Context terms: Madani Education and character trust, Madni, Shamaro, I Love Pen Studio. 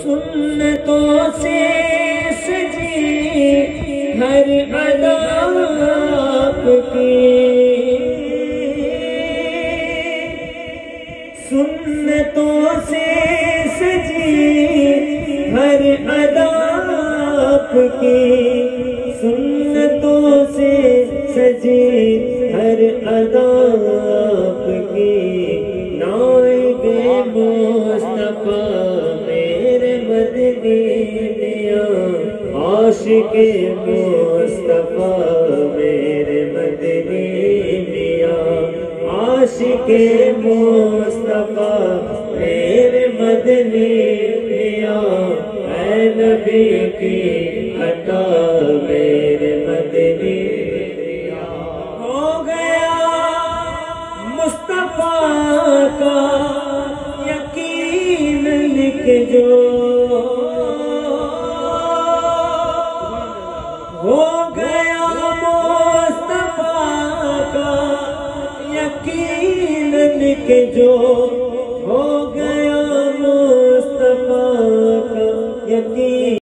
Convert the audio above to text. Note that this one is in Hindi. सुन्नतों से सजी हर अदा आपकी, सुन्नतों से सजी हर अदा आपकी, सुन्नतों से सजी हर अदा आपकी। नाइब मुस्तफा मेरे मदनी दिया, आशिक मुस्तफा मेरे मदनी दिया, आशिक मुस्तफा मेरे मदनी दिया। ऐ नबी की अता मेरे मदनी दिया, हो गया मुस्तफा का यकीन लिख जो, हो गया मुस्तफा का यकीन लिख जो, हो गया मुस्तफा का यकीन